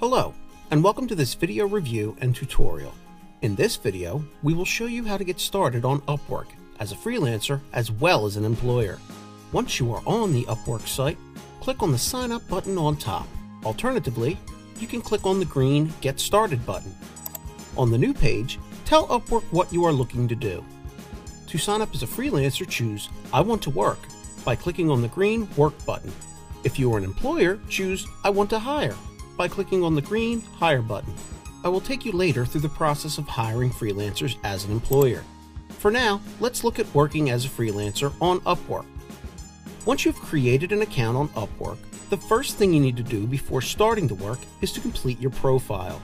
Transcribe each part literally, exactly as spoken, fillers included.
Hello, and welcome to this video review and tutorial. In this video, we will show you how to get started on Upwork as a freelancer as well as an employer. Once you are on the Upwork site, click on the Sign Up button on top. Alternatively, you can click on the green Get Started button. On the new page, tell Upwork what you are looking to do. To sign up as a freelancer, choose I want to work by clicking on the green Work button. If you are an employer, choose I want to hire by clicking on the green Hire button. I will take you later through the process of hiring freelancers as an employer. For now, let's look at working as a freelancer on Upwork. Once you've created an account on Upwork, the first thing you need to do before starting to work is to complete your profile.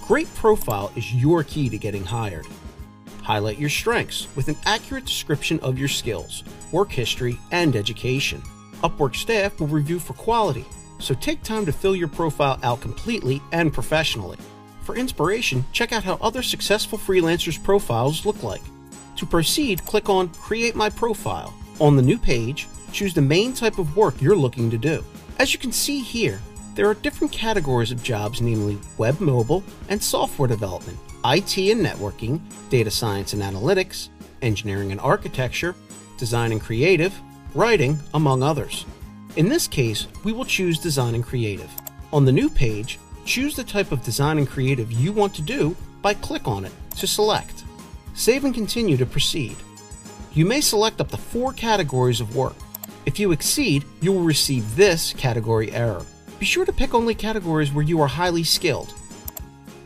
A great profile is your key to getting hired. Highlight your strengths with an accurate description of your skills, work history, and education. Upwork staff will review for quality, so take time to fill your profile out completely and professionally. For inspiration, check out how other successful freelancers' profiles look like. To proceed, click on Create My Profile. On the new page, choose the main type of work you're looking to do. As you can see here, there are different categories of jobs, namely web, mobile, and software development, I T and networking, data science and analytics, engineering and architecture, design and creative, writing, among others. In this case, we will choose design and creative. On the new page, choose the type of design and creative you want to do by click on it to select. Save and continue to proceed. You may select up to four categories of work. If you exceed, you will receive this category error. Be sure to pick only categories where you are highly skilled.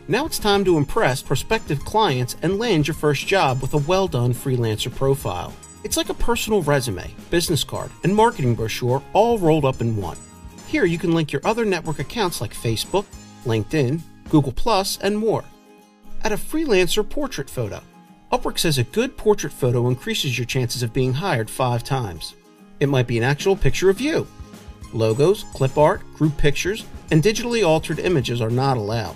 Now it's time to impress prospective clients and land your first job with a well-done freelancer profile. It's like a personal resume, business card, and marketing brochure all rolled up in one. Here you can link your other network accounts like Facebook, LinkedIn, Google plus, and more. Add a freelancer portrait photo. Upwork says a good portrait photo increases your chances of being hired five times. It might be an actual picture of you. Logos, clip art, group pictures, and digitally altered images are not allowed.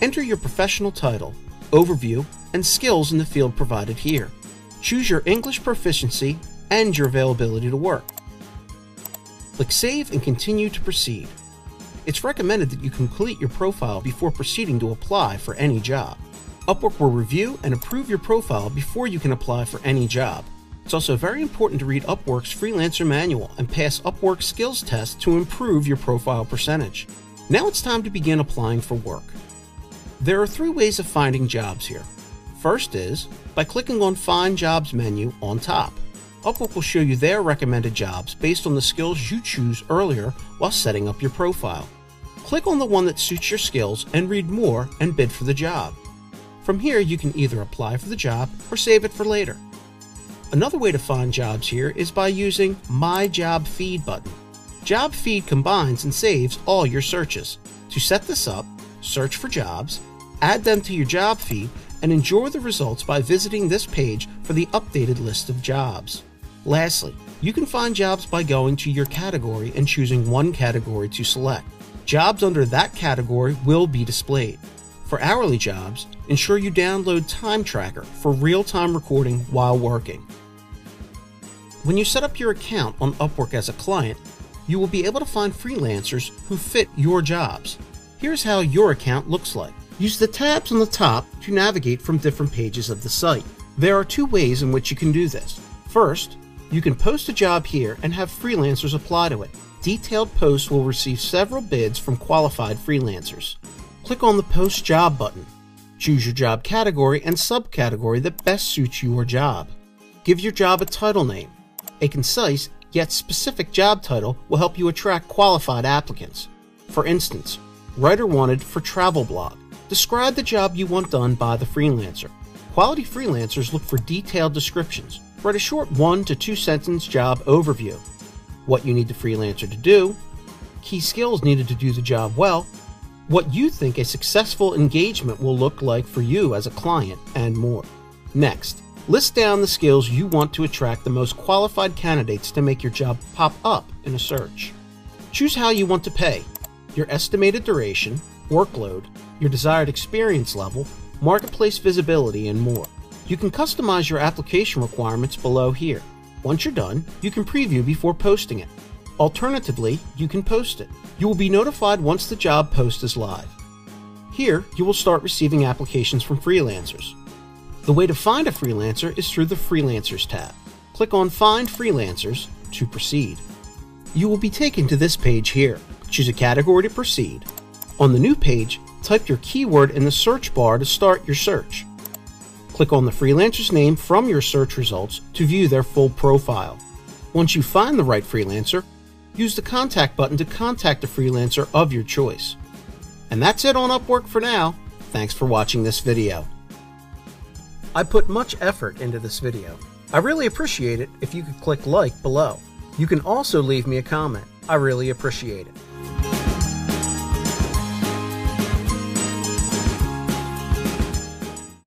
Enter your professional title, overview, and skills in the field provided here. Choose your English proficiency and your availability to work. Click Save and continue to proceed. It's recommended that you complete your profile before proceeding to apply for any job. Upwork will review and approve your profile before you can apply for any job. It's also very important to read Upwork's freelancer manual and pass Upwork skills test to improve your profile percentage. Now it's time to begin applying for work. There are three ways of finding jobs here. First is by clicking on Find Jobs menu on top. Upwork will show you their recommended jobs based on the skills you choose earlier while setting up your profile. Click on the one that suits your skills and read more and bid for the job. From here, you can either apply for the job or save it for later. Another way to find jobs here is by using My Job Feed button. Job Feed combines and saves all your searches. To set this up, search for jobs, add them to your job feed, and enjoy the results by visiting this page for the updated list of jobs. Lastly, you can find jobs by going to your category and choosing one category to select. Jobs under that category will be displayed. For hourly jobs, ensure you download Time Tracker for real-time recording while working. When you set up your account on Upwork as a client, you will be able to find freelancers who fit your jobs. Here's how your account looks like. Use the tabs on the top to navigate from different pages of the site. There are two ways in which you can do this. First, you can post a job here and have freelancers apply to it. Detailed posts will receive several bids from qualified freelancers. Click on the Post Job button. Choose your job category and subcategory that best suits your job. Give your job a title name. A concise yet specific job title will help you attract qualified applicants. For instance, writer wanted for travel blog. Describe the job you want done by the freelancer. Quality freelancers look for detailed descriptions. Write a short one to two sentence job overview. What you need the freelancer to do, key skills needed to do the job well, what you think a successful engagement will look like for you as a client, and more. Next, list down the skills you want to attract the most qualified candidates to make your job pop up in a search. Choose how you want to pay, your estimated duration, workload, your desired experience level, marketplace visibility, and more. You can customize your application requirements below here. Once you're done, you can preview before posting it. Alternatively, you can post it. You will be notified once the job post is live. Here, you will start receiving applications from freelancers. The way to find a freelancer is through the Freelancers tab. Click on Find Freelancers to proceed. You will be taken to this page here. Choose a category to proceed. On the new page, type your keyword in the search bar to start your search. Click on the freelancer's name from your search results to view their full profile. Once you find the right freelancer, use the contact button to contact the freelancer of your choice. And that's it on Upwork for now. Thanks for watching this video. I put much effort into this video. I really appreciate it if you could click like below. You can also leave me a comment. I really appreciate it.